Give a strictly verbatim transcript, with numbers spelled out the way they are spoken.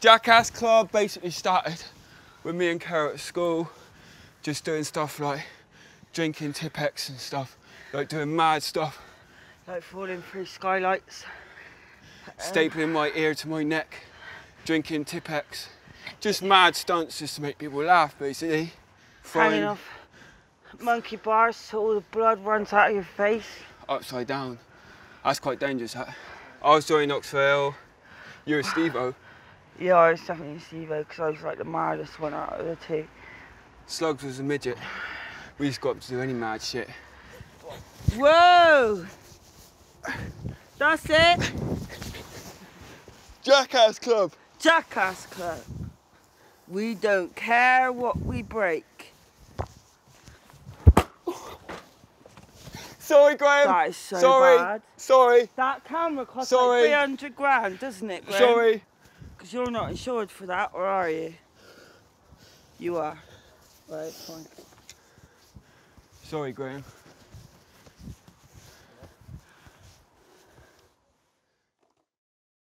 Jackass Club basically started with me and Kara at school, just doing stuff like drinking Tipex and stuff, like doing mad stuff. Like falling through skylights. Stapling um, my ear to my neck, drinking Tipex. Just mad stunts just to make people laugh, basically. Hanging off monkey bars so all the blood runs out of your face. Upside down. That's quite dangerous, that. I was Johnny Knoxville. You were Steve-O. Yeah, I was definitely Steve-O because I was like the maddest one out of the two. Slugs was a midget. We just got to do any mad shit. Whoa! That's it! Jackass Club! Jackass Club! We don't care what we break. Sorry, Graham. That is so Sorry. bad. Sorry. That camera costs Sorry. like three hundred grand, doesn't it, Graham? Sorry. Because you're not insured for that, or are you? You are. Right, fine. Sorry, Graham.